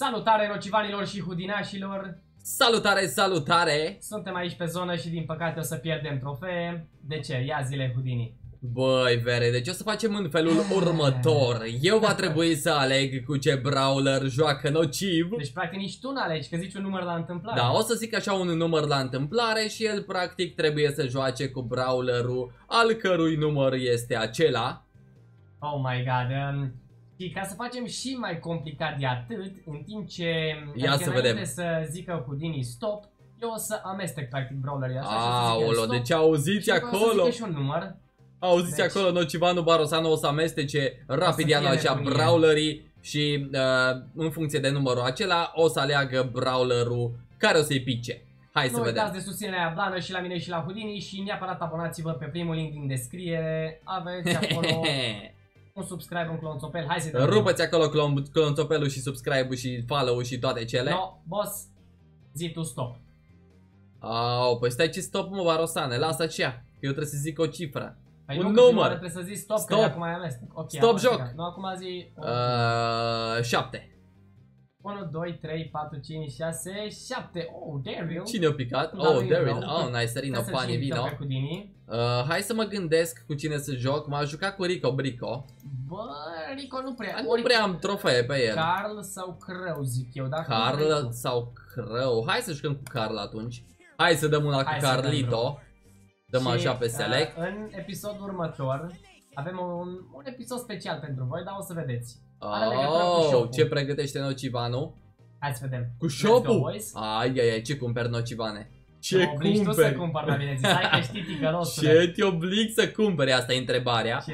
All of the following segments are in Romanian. Salutare nocivanilor și hudinașilor! Salutare, salutare! Suntem aici pe zonă și din păcate o să pierdem trofee. De ce? Ia zile, Houdini! Băi, vere, deci o să facem în felul următor. Eu va trebui să aleg cu ce brawler joacă Nociv. Deci practic nici tu n-alegi, că zici un număr la întâmplare. Da, o să zic așa un număr la întâmplare și el practic trebuie să joace cu brawlerul al cărui număr este acela. Oh my god, și ca să facem și mai complicat de atât, în timp ce înainte să zică Houdini stop, eu o să amestec practic brawlerii așa. Aolo, deci auziți acolo și un număr. Auziți deci, acolo, Nocivanu Barosanu o să amestece rapid așa brawlerii și în funcție de numărul acela o să aleagă brawlerul care o să-i pice. Hai să vedem. Nu uitați de susținerea blană și la mine și la Houdini și neapărat abonați-vă pe primul link din descriere. Aveți acolo un subscribe, un clonțopel. Hai să rupeți acolo clonțopelul și subscribe-ul și follow-ul și toate cele. No, boss, zi tu stop. Au, păi stai ce stop mă, Barosane, lasă-ți ea. Eu trebuie să zic o cifră. Păi un număr. Trebuie să zici stop, stop. Că acum ai amestec. Okay, stop joc. Nu, acum zi 7. 1, 2, 3, 4, 5, 6, 7. Oh, Darryl. Cine a picat? Oh, Darryl. Oh, nice, Serino, Pani, vino. Hai să mă gândesc cu cine să joc. M-a jucat cu Rico, Brico. Bă, Rico nu prea. Nu prea am trofee pe el. Carl sau Crău, zic eu. Dacă Carl sau Crău. Hai să jucăm cu Carl atunci. Hai să dăm una cu Carlito. Dăm și, așa pe select. În episodul următor avem un episod special pentru voi, dar o să vedeți. Oh, ce pregătește Nocivanu? Hai să vedem. Cu shop-ul? Ai, ce cumperi, Nocivane? Ce cumperi? Tu să cumpăr la mine, hai că știi ticălosul. Ce te oblig să cumperi? Asta e întrebarea.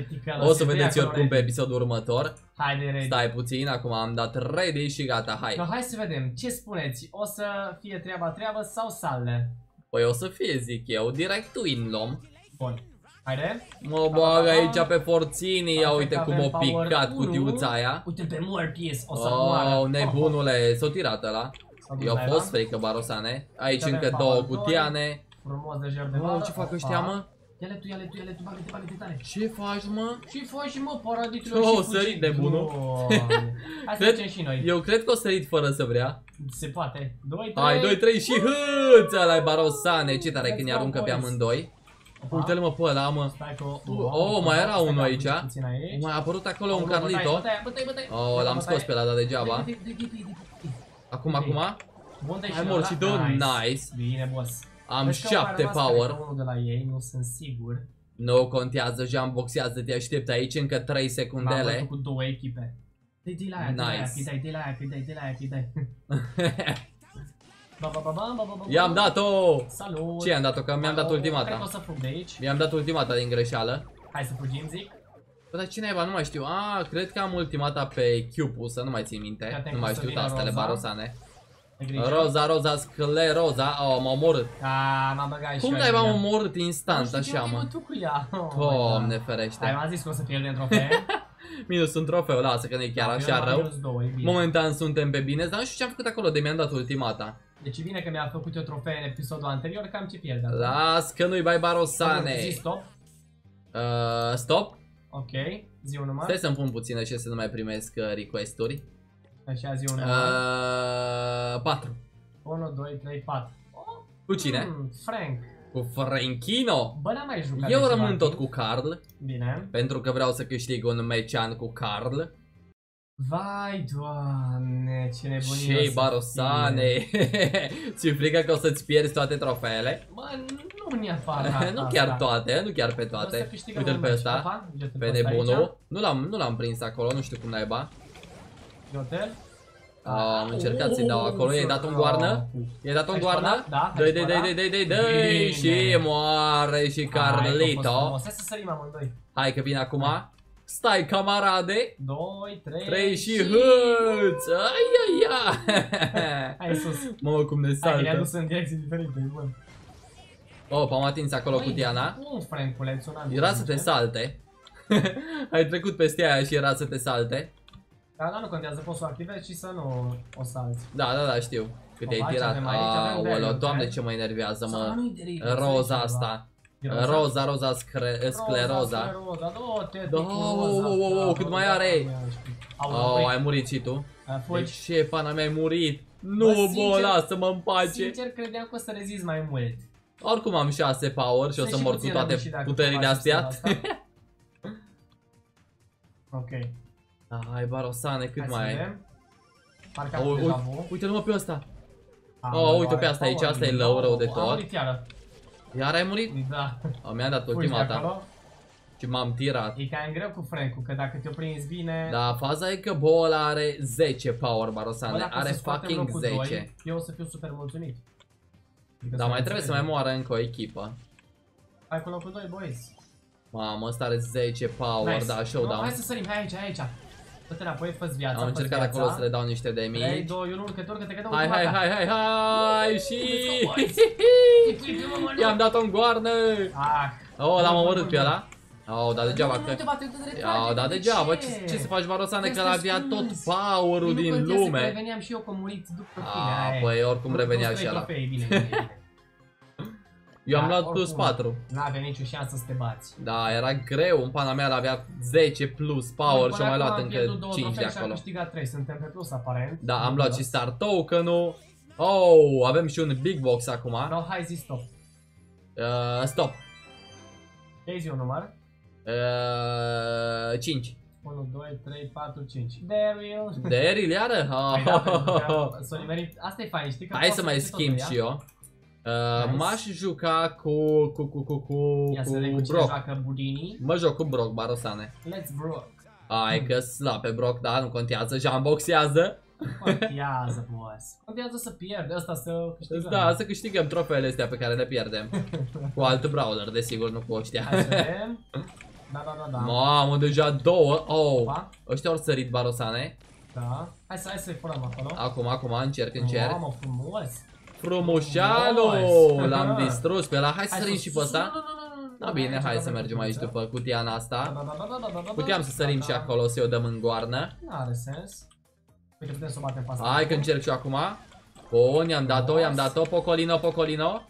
O să vedeți oricum pe episodul următor. Haide, ready. Stai puțin, acum am dat ready și gata, hai. No, hai să vedem, ce spuneți? O să fie treaba sau sale? Păi o să fie, zic eu, direct twin luăm. Bun, haide. Mă bag aici pe forținii, ia uite cum o picat cutiuța aia. Uite pe Mortis, o să moară. Oh, nebunule, s-o tirat ăla. Eu fost frică, Barosane. Aici încă două cutiane. Frumos de jur de vară. Ce fac ăștia, mă? Ia-le tu, ia-le tu, ia-le tu, bagă-te tare. Ce faci, mă? Ce faci, mă, paraditul ăla și fugi? O sărit nebunul. Hai să facem și noi. Eu cred că o sărit fără să vrea. Se poate. 2, 3. Hai, 2, 3 și hâț! Ăla-i Barosane, ce tare când ne aruncă pe amândoi. Uite-l mă pe ăla, mă. Oh, mai era unul aici. Mai a apărut acolo un Carlito. Oh, l-am scos pe ăla, dar degeaba. Acum, acum. Ai mort și două, nice. Bine, boss. Am 7 power. De la ei, nu sunt sigur. Nu contează, Jean boxează, te aștept aici încă 3 secundele. Am făcut două echipe. Dai la aia, dai la aia, dai. I-am dat-o! Salut! Ce i-am dat-o? Că mi-am dat ultimata. Cred că o să fug de aici. Mi-am dat ultimata din greșeală. Hai să fugim, zic. Bă, dar cine aiba? Nu mai știu. Ah, cred că am ultimata pe Q-ul, să nu mai țin minte. Nu mai știu tastele, Barosane. Roza, roza, scleroza. Oh, m-a omorât. M-a băgat. Cum dai m-a omorât instant așa, mă? Doamne ferește. Ai, m-a zis că o să pierdem trofee. Minus un trofeu, lasă că nu e chiar așa rău. Momentan suntem pe bine, dar nu știu ce am făcut acolo, de mi-am dat ultimata. Deci bine că mi-a făcut eu trofee în episodul anterior, că am ce pierde. Las că nu-i bai, Barosane. Stop. Stop. Ok, zi un număr. Stai să-mi pun puțină și să nu mai primesc request-uri. Așa, zi un număr. 4. 1, 2, 3, 4. Cu cine? Frank. Cu Frankino? Bă, n-am mai jucat. Eu rămân tot cu Carl. Bine. Pentru că vreau să câștig un mecian cu Carl. Vai, Doamne, ce nebunie. Și Barosane. Ți-e frică că o să-ți pierzi toate trofeele? Bă, nu neapărat. Nu chiar toate, nu chiar pe toate. Uite-l pe ăsta, pe nebunul. Nu l-am prins acolo, nu știu cum naiba. Am încercat să-i dau acolo, i-ai dat o goarnă? I-ai dat o goarnă? Dă-i și moare și Carlito. Hai să sărim amândoi. Hai că vine acum. Stai, camarade. 2, 3 și hâț. Hai sus. Mamă, cum ne saltă. Hai, ne-a dus în direcții diferite. Op, am atins acolo cu Diana. Era să te salte. Ai trecut peste aia și era să te salte. Dar nu contează, poți să o activezi și să nu o salți. Da, știu. Cât te-ai tirat. Aoleo, Doamne, ce mă enervează, mă. Roza asta. Roza, roza, scleroza. Cât mai are. Au, ai murit și tu. Deci șefana mi-ai murit. Nu, Bo, lasă-mă în pace. Sincer, credeam că o să rezist mai mult. Oricum am 6 power și o să mor cu toate puterile astea. Ok. Hai, Barosane, cât mai ai? Parcă am deja Bo. Uite-l mă pe ăsta. Oh, uite-o pe asta aici, asta e low, rău de tot. Iar ai murit? Da. Mi-a dat ultima ta. Și m-am tirat. E cam greu cu Frank-ul, că dacă te-o prinzi bine... Da, faza e că Bo are 10 power, Barosane, are fucking 10. Eu o să fiu super mulțumit. Dar mai trebuie să mai moară încă o echipă. Hai cu locul 2, boys. Mamă, ăsta are 10 power, da, showdown. Hai să sărim, hai aici, hai aici. Dă-te înapoi, fă-ți viața. Am încercat acolo să le dau niște de mici. 3, 2, 1, urcător, că te cădă ultima ta. Hai, hai, hai, hai, și... I-am dat-o în goarnă. Oh, l-am omorât pe ăla. Au dat degeaba că... Au dat degeaba, ce să faci, Barosane, că el avea tot power-ul din lume. Nu reveneam și eu că murit după tine. Păi oricum revenea și ăla. Eu am luat plus 4. N-avea nicio șansă să te bați. Da, era greu, în pana mea avea 10 plus power și am mai luat încă 5 de acolo. Suntem pe plus aparent. Da, am luat și star token-ul. Oh, avem și un big box acum. No, hai zi stop. Stop. Ce-i zi un număr? 5. 1, 2, 3, 4, 5. Darryl. Darryl, iară? Asta e fain, știi că... Hai să mai schimb și eu. M-aș juca cu Brock. Mă joc cu Brock, Barosane. Let's Brock. Hai că slab pe Brock, da, nu contează, jamboxează. Contează, boss. Contează să pierd, asta să câștigăm. Da, să câștigăm trofeele astea pe care le pierdem. Cu alt Brawler, desigur, nu cu ăștia. Da, da, da, da. Mamă, deja două. Oh, ăștia au sărit, Barosane. Da. Hai să-i furăm acolo. Acum, încerc. Mamă, frumos. Frumușalo, l-am distrus pe ăla. Hai să sărim și pe ăsta. Da, bine, hai să mergem aici după cutia asta. Puteam să sărim și acolo, să-i o dăm în goarnă. N-are sens. Hai că încerc și eu acum. Bun, i-am dat-o, Pocolino.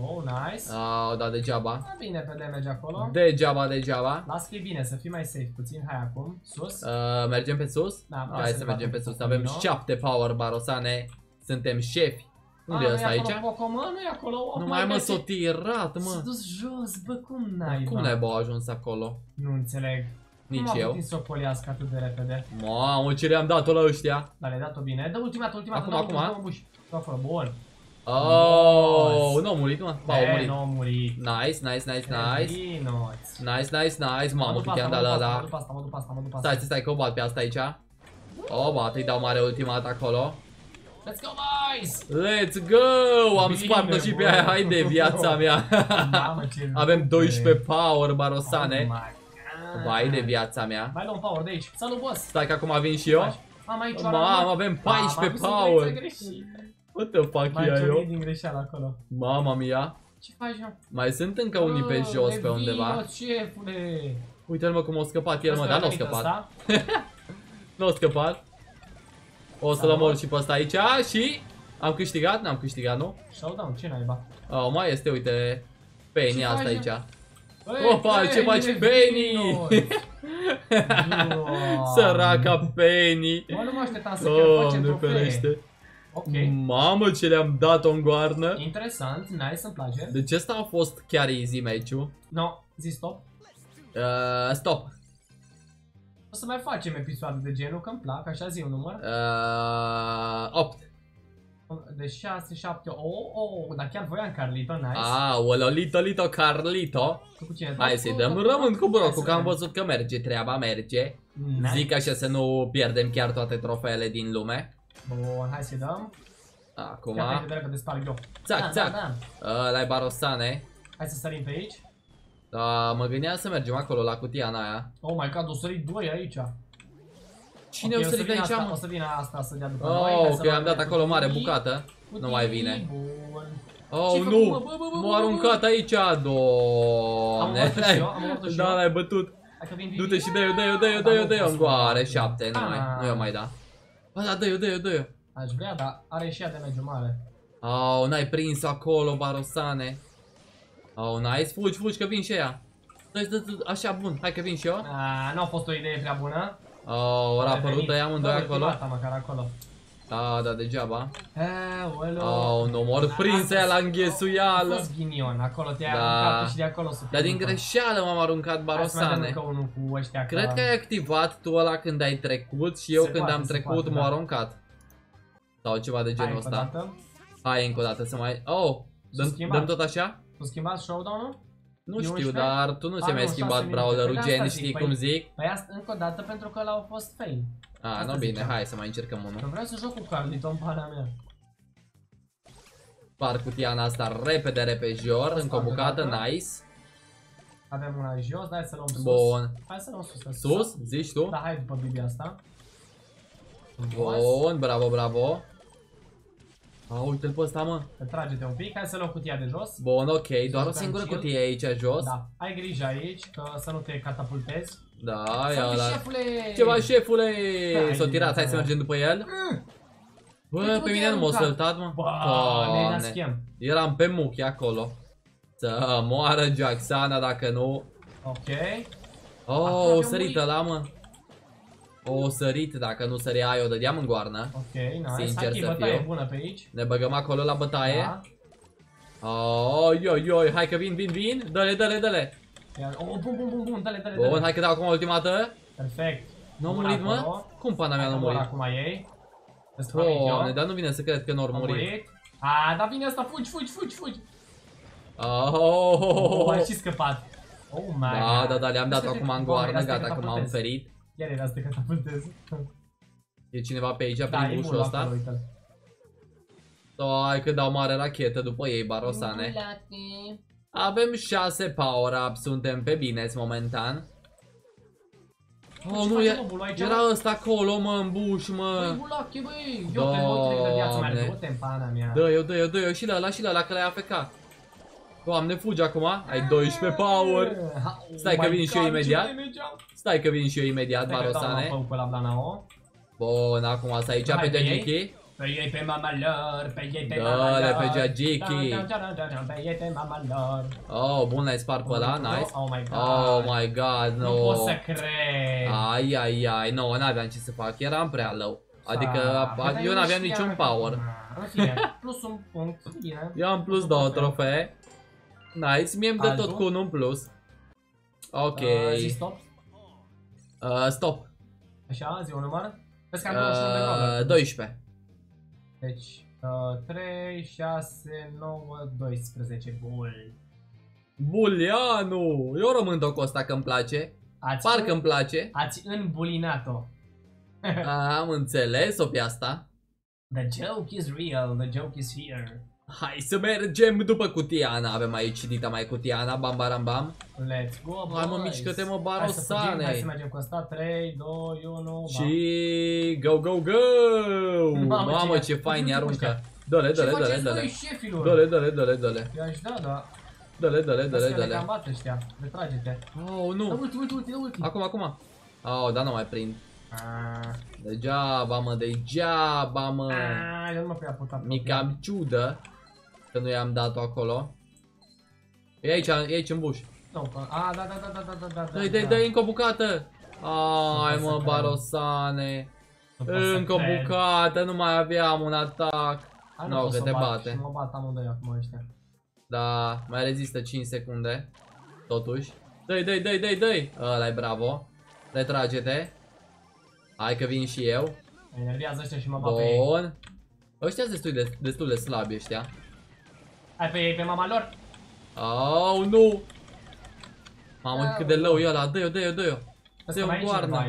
Oh, nice. Au dat degeaba. Da, bine, pe damage acolo. Degeaba. Las că e bine, să fii mai safe puțin. Hai acum, sus. Mergem pe sus? Da, hai să mergem pe sus. Avem 7 power, Barosane. Suntem șefi. Unde-i ăsta aici? Nu mai mă, s-o tirat, mă. S-a dus jos, bă, cum n-ai, bă? Cum n-ai, bă, ajuns acolo? Nu înțeleg. Nici eu. Cum a putut să o poliască atât de repede? Mamă, ce le-am dat-o la ăștia. Dar le-ai dat-o bine. Dă ultima, acum. Acum, bun. Oh, nu a murit, mă. Nu a murit. Nice. Mamă, cât i-am dat ăla. Stai, stai, că o bat pe asta aici. O bat, îi dau mare ultimata acolo. Let's go, boys! Let's go! Am spart-o și pe aia, hai de viața mea! Avem 12 power, Barosane! Vai de viața mea! Mai luăm power de aici! Salut, boss! Stai că acum vin și eu! Mamă, avem 14 power! What the fuck ia eu? Mama mia! Ce faci, mă? Mai sunt încă unii pe jos, pe undeva! Uite-l, mă, cum a scăpat el, mă, dar n-a scăpat! N-a scăpat! O să-l omor și pe ăsta aici și... Am câștigat? N-am câștigat, nu? Showdown, ce naiba? Oh, mai este, uite, Penny asta aici. Opa, ce faci, Penny? Săraca Penny. Mă, nu mă așteptam să chiar facem trofee. Mamă, ce le-am dat-o în goarnă. Interesant, nice, îmi place. Deci ăsta a fost chiar easy match-ul. No, zi stop. Stop. O să mai facem episoade de genul, că îmi plac, așa zi un număr. 8. De 6, 7, oh, dar chiar voiam Carlito, nice. Aoleo, lito, Carlito. Hai să-i dăm, rămân cu Brock-ul, că am văzut că merge treaba, merge. Zic așa să nu pierdem chiar toate trofeele din lume. Bun, hai să-i dăm. Acum. Țac. Ăla-i Barosane. Hai să sărim pe aici. Da, mă gândeam să mergem acolo, la cutia aia. Oh my god, o sărit 2 aici. Cine o sărit aici, mă? O să vină asta să dea după noi. Oh, că i-am dat acolo mare bucată. Nu mai vine. Oh, nu! M-a aruncat aici, doamne. Da, l-ai bătut. Du-te și dă-i-o în goare, 7, nu i-o mai da. Bă, da, dă-i-o. Aș vrea, dar are și ea de merge mare. Oh, n-ai prins acolo, Barosane. Oh, nice, fugi, că vin și ea. Așa, bun, hai că vin și eu. Nu a fost o idee prea bună. Ori apărut ăia amândoi acolo? Da, da, degeaba. Au, nu mor prins aia la înghesuială. A fost ghinion, acolo te-ai aruncat și de acolo super. Dar din greșeală m-am aruncat, Barosane. Cred că ai activat tu ăla când ai trecut și eu când am trecut m-am aruncat. Sau ceva de genul ăsta. Hai încă o dată să mai... Oh, dăm tot așa? Tu schimbați showdown-ul? Nu știu, dar tu nu ți-ai mai schimbat Brawler-ul, Jeanie, știi cum zic? Păi asta încă o dată pentru că ăla au fost fail. A, nu bine, hai să mai încercăm unul. Că vreau să joc cu Carlito în pana mea. Par cutiana asta repede, repejor, încă o bucată, nice. Avem una jos, hai să luăm sus. Bun. Hai să luăm sus. Sus? Zici tu? Da, hai după Bibi asta. Bun, bravo, bravo. A, uite-l pe ăsta, mă. Trage-te un pic, hai să luăm cutia de jos. Bun, ok, doar o singură cutie aici, jos. Da, ai grijă aici, să nu te catapultezi. Da, ia ăla. Ceva, șefule! S-o tirat, hai să mergem după el. Bă, pe mine nu m-a săltat, mă. Doamne, eram pe muchi acolo. Să moară Grăsana dacă nu. Ok. O sărit ăla, mă. O sărit, dacă nu sărea, eu dădeam în goarnă. Sincer să fiu. Ne băgăm acolo la bătaie. Oi, hai că vin. Dă-le, dă-le. Bun, dă-le. Bun, hai că dau acum ultima dată. Perfect. Nu am murit, mă? Cum pana mea nu a murit? Acum ei. Doamne, dar nu vine să cred că nu-or murit. A, dar vine asta, fugi. Ai și scăpat. Oh my god. Da, le-am dat acum în goarnă, gata, acum m-am ferit. Iar era asta catapultez. E cineva pe aici, prin bușul ăsta? Hai că dau mare rachetă după ei, Barosane. Avem 6 power-up, suntem pe bine momentan. Oh, nu, era ăsta acolo, mă, în buș, mă. Dă-i-o și la ăla, că l-ai afecat. Doamne, fugi acum, ai 12 power. Stai că vin și eu imediat. Barosane. Bun, acum asta aici pe Jackie. Pe ei pe mama lor, Oh, bun, l-ai spart pe ăla, nice. Oh my god, no. Nu pot să cred. Ai, no, n-aveam ce să fac, eram prea low. Adică eu n-aveam niciun power. Plus un punct, bine. Eu am plus 2 trofee. Nice, mie îmi dă tot cu un plus. Ok. Stop. Așa, zi un număr? Vezi că am 12. Deci, 3, 6, 9, 12, bul. Bulianu! Eu rămân tot cu ăsta că îmi place. Parcă îmi place. Ați înbulinat-o. Am înțeles-o pe asta. The joke is real, the joke is here. Hai să mergem după cutiana. Avem aici Nita mai cutiana, bam bam bam. Let's go, hai mă, mișcă-te, mă, Barosane. Hai să mergem cu asta, 3, 2, 1, bam. Și go. Mamă, ce fain aruncă. Dă-le. I-aș da, da. Dă-le. Le-am bat ăștia, retrage-te. Oh, nu. Ulti. Acum. Oh, dar nu mai prind. Degeaba, mă. Eu nu mă prea putat. Mi cam ciudă că nu i-am dat-o acolo. E aici în buș. Da. Dă-i încă o bucată. Ai, mă, Barosane. Încă o bucată, nu mai aveam un atac. Nu, că te bate. Mă bat amândoi acum ăștia. Da, mai rezistă 5 secunde. Totuși. Dă-i. Ăla-i bravo. Retrage-te. Hai că vin și eu. Enervează ăștia și mă bat pe ei. Bun. Ăștia sunt destul de slabi ăștia. Hai pe ei, pe mama lor. Au, nu. Mamă, cât de low e ăla. Dă-i-o. Dă-i-o în goarnă.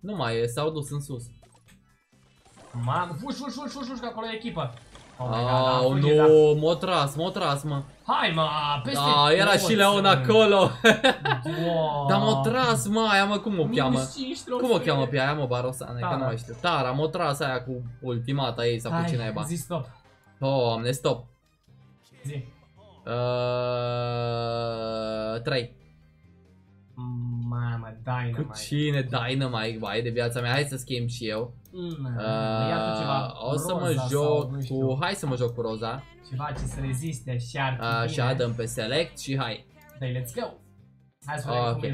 Nu mai e, s-au dus în sus. Mamă, fugi, că acolo e echipă. Au, nu, m-o tras, mă. Hai, mă, peste. Da, era și Leon acolo. Dar m-o tras, mă, aia, mă, cum o cheamă? Cum o cheamă pe aia, mă, Barosane, că nu mai știu. Tara, m-o tras aia cu ultimata ei sau cu cine aiba. Zi stop. Doamne, stop. Zi. 3. Mama, Dynamite. Cu cine? Dynamite, vai, de viața mea. Hai să schimb și eu. O să mă joc cu... Hai să mă joc cu Roza. Ceva ce să reziste și ar fi bine. Așa, dăm pe select și hai. Let's go.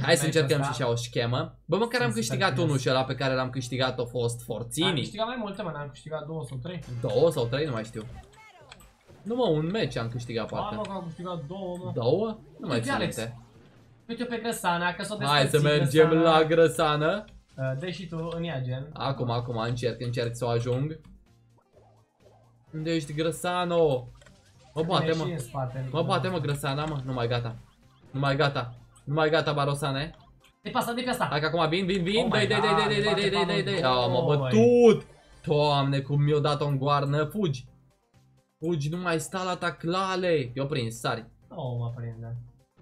Hai să încercăm și o schemă. Bă, măcar am câștigat unul și ăla pe care l-am câștigat-o fost forțini. Am câștigat mai multe, mă, am câștigat 2 sau 3. 2 sau 3, nu mai știu. Nu, mă, un meci am câștigat parcă. Am câștigat 2, mă. 2? Nu mai țin minte. Uite-o pe Grăsana, că s-o desfățit. Hai să mergem la Grăsana. Dă și tu în ea, gen. Acum, acum, încerc să o ajung. Unde ești, Grăsano? Mă bate, mă. Mă bate, mă, Grăsana, mă. Nu mai gata. Nu mai gata. Nu mai gata, Barosane. Te pasă de pe asta. Hai că acum vin. Dai. M-a bătut. Doamne, cum mi-o dat-o în goarnă. Fugi. Fugi, nu mai sta la taclale. Eu prins, sari. Nu mă prinde.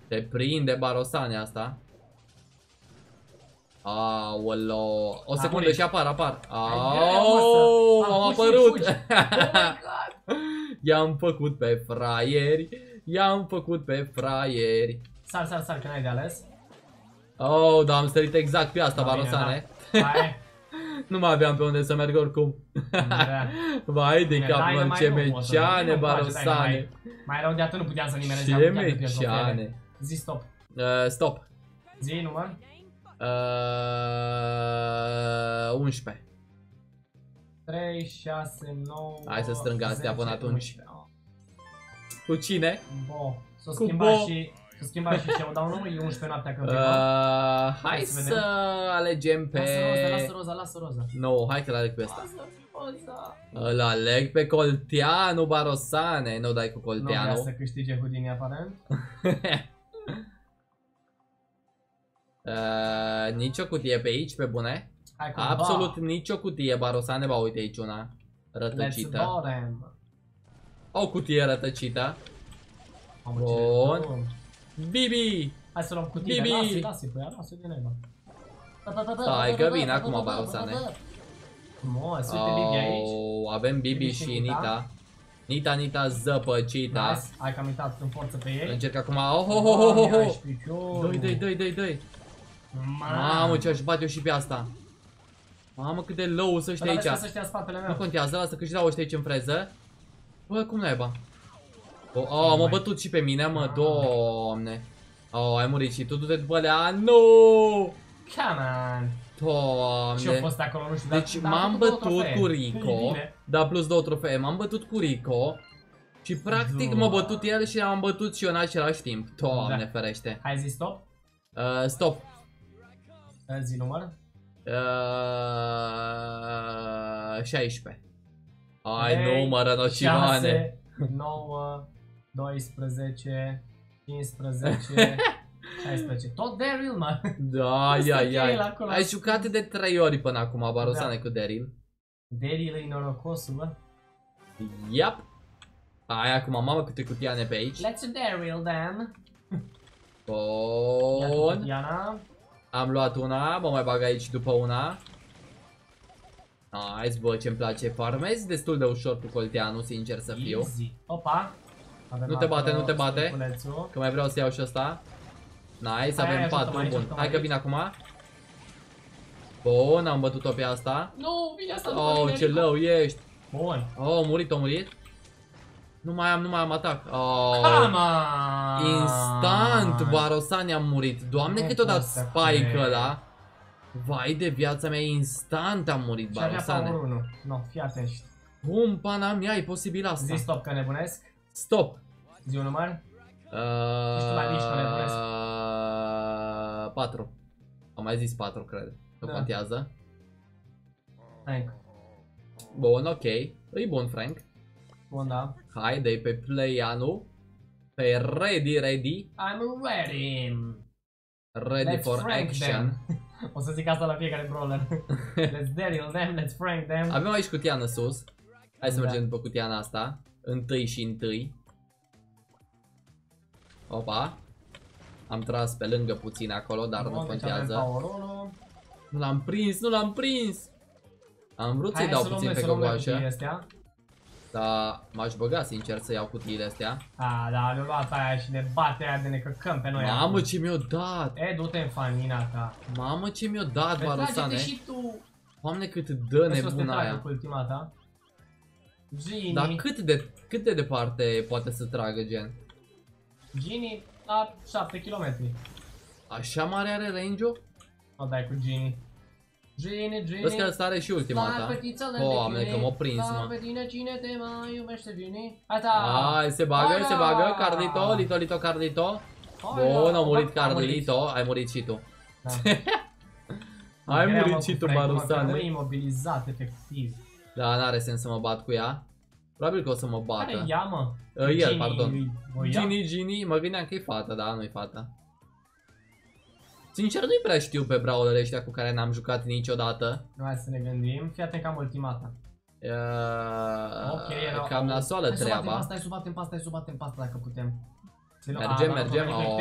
Te prinde, Barosane, asta. Aolo. O secundă și apar. Am apărut. I-am făcut pe fraieri. Sar, că n-ai de ales. Oh, da, am sărit exact pe asta, Barosane. Nu mai aveam pe unde să merg oricum. Vai de capul meu, ce meciane, Barosane. Mai rău de atât nu puteam să nimerez. Ce meciane. Zi stop. Stop. Zi număr. 11. 3, 6, 9. Hai să strâng astea până atunci. Cu cine? Bo. S-o schimba și... Să schimba și ce, o dau numai 11 noaptea că hai să alegem pe... Lasă roza. Nu, hai că l-aleg pe ăsta. Îl aleg pe Colteanu, Barosane. Nu dai cu Colteanu. Nu vrea să câștige Houdini, aparent. Nici o cutie pe aici, pe bune. Absolut nicio cutie, Barosane. Ba, uite aici una rătăcită. O cutie rătăcită. Bun. Bibi! Hai să luăm cutia, lasă-i pe ea, lasă-i din ea. Stai că vine acum, Barosane. Frumos, uite Bibi aici. Avem Bibi și Nita. Nita zăpăcita. Nice, hai că am uitat în forță pe ei. Încerc acum, doi. Mamă, ce-aș bate eu și pe asta. Mamă, cât de low să știi aici. Nu contează, lasă că-și dau ăștia aici în freză. Bă, cum naiba? M-a bătut și pe mine, mă, doamne. Ai murit și tu, du-te după alea, nu! Come on! Doamne! Și eu fost acolo, nu știu, deci m-am bătut cu Rico, da, plus 2 trofee, m-am bătut cu Rico. Și practic m-a bătut el și am bătut și eu în același timp, doamne ferește. Hai zi stop? Stop. Zi număr? 16. Ai numără, nocivane. 9, 12, 15, 16. Tot Darryl, mă! Da, ia. Ai jucat de 3 ori până acum, Barosane, cu Darryl. Darryl e norocosul, bă. Yep. Hai acum, mamă, câte cutiane pe aici. Let's Darryl, then. Bun. Am luat una, mă mai bag aici după una. Nice, bă, ce-mi place, farmezi destul de ușor cu Colteanu, sincer să fiu. Easy. Opa! Nu te bate, că mai vreau să iau și ăsta. Nice, avem 4, bun. Hai că vin acum. Bun, am bătut-o pe asta. Nu, vine asta după mine. Oh, ce lău ești. Bun. Oh, a murit. Nu mai am atac. Oh, instant, Barosani, am murit. Doamne, cât o dat spike ăla. Vai de viața mea, instant am murit, Barosane. Nu, fii atent. Cum pana mea, e posibil asta? Zi stop că nebunesc. Stop. Zi un număr. Nici nu nebunesc. 4. Am mai zis 4, cred. Nu contează. Frank. Bun, ok. E bun, Frank. Bun, da. Hai, dă-i pe Play-anu. Pe ready. I'm ready. Ready for action. O să zic asta la fiecare brawler. Let's Darryl them, let's Frank them. Avem aici cutiană sus. Hai să mergem după cutiana asta. Întâi. Opa. Am tras pe lângă puțin acolo, dar nu contează. Nu l-am prins. Am vrut să-i dau puțin pe cogoașă. Dar m-aș băga, sincer, să iau cutiile astea. Da, le-a luat aia și ne bate aia de ne căcăm pe noi. Mamă, ce mi-o dat! Du-te în fanina ta. Mamă, ce mi-o dat, Barosane. Și tu. Doamne, cât dă nebuna aia. Dar cât de departe poate să tragă, gen? Gini, la 7 km. Așa mare are range-ul? O dai cu Gini. Gini. Vezi că asta are și ultima ta. Oameni, că m-a prins, mă. Pe tine cine te mai iubește, Gini? Hai, se bagă, se bagă. Cardito, Lito, Cardito. Bun, a murit Carlito. Ai murit și tu. Ai murit și tu, Barosanu. E imobilizat, efectiv. Da, n-are sens să mă bat cu ea. Probabil că o să mă bată. Care ea, mă? El, pardon. Gini, mă gândeam că e fata, da, nu e fata. Sincer, nu-i prea știu pe brawler ăștia cu care n-am jucat niciodată. Hai să ne gândim, fii atent că am ultimata. Cam nasoală treaba. Stai să batem pasta dacă putem. Mergem,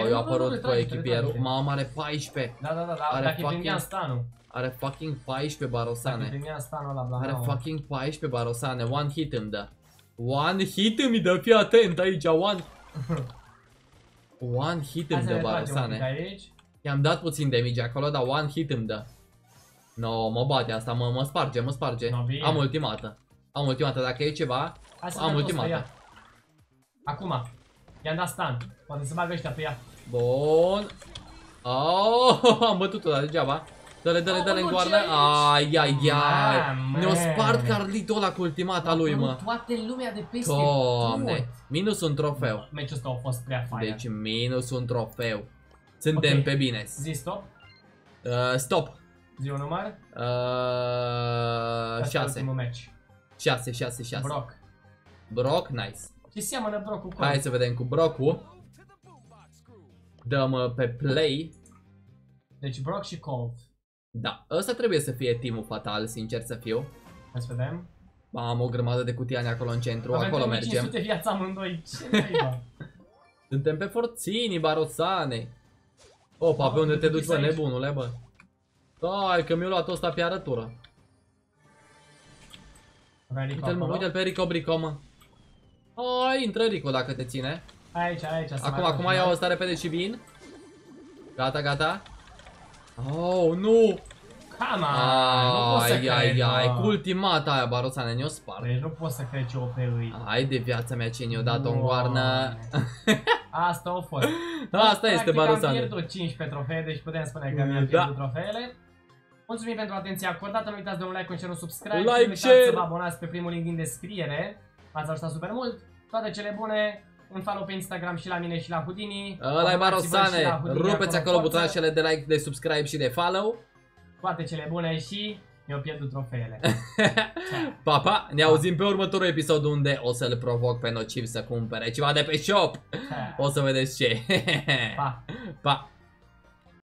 eu a apărut cu echipierul. Mamă, are 14. Da, dacă îi primea stanul. Are fucking 14, Barosane. Dacă îi primea stanul ăla, bla, are fucking 14, Barosane, one hit îmi dă. One hit îmi dă, fii atent aici, one hit îmi dă, Barosane. I-am dat puțin damage acolo, dar one hit îmi dă. No, mă bate asta, mă sparge. Am ultimată. Dacă e ceva, am ultimată. Acum, i-am dat stun. Poate să bagă ăștia pe ea. Bun. Am bătut-o, dar degeaba. Dă-le în goarnă. Ne-o spart Carlito ăla cu ultimata lui, mă. Toată lumea de peste tot. Minus un trofeu. Meciul ăsta a fost prea fair. Deci minus un trofeu. Suntem pe bine. Zi stop. Stop. Zi un număr. 6. Brock, nice. Ce seamănă Brock-ul? Hai să vedem cu Brock-ul. Dăm pe play. Deci Brock și Colt. Da, ăsta trebuie să fie team-ul fatal, sincer să fiu. Hai să vedem. Am o grămadă de cutiani acolo în centru, acolo mergem. 500 viața amândoi, ce Suntem pe forțini, Barosane. Opa, pe unde te duci, bă, nebunule, bă? Ai, că mi-a luat ăsta pe arătură. Uite-l pe Rico, Brico, mă. Ai, intră Rico dacă te ține. Aici. Acum iau ăsta repede și vin. Gata. Oh, nu! Ai, cu ultimata aia, Barosane, ne-o spart. Deci nu pot să crezi ce OP îi. Hai de viața mea ce ne-o dat-o în goarnă. Asta a fost. Asta este, Barosane. Am pierdut 15 trofee, deci putem spune că mi-am pierdut trofeele. Mulțumim pentru atenția acordată, nu uitați de un like, un share, un subscribe. Like, nu uitați să vă abonați pe primul link din descriere. M-ați ajutat super mult. Toate cele bune. Un follow pe Instagram și la mine și la Houdini. Ăla-i Barosane, rupeți acolo butoanele de like, de subscribe și de follow. Toate cele bune și mi-au pierdut trofeele. Pa, pa! Ne auzim pe următorul episod unde o să-l provoc pe Nociv să cumpere ceva de pe shop. O să vedeți ce. Pa! Pa!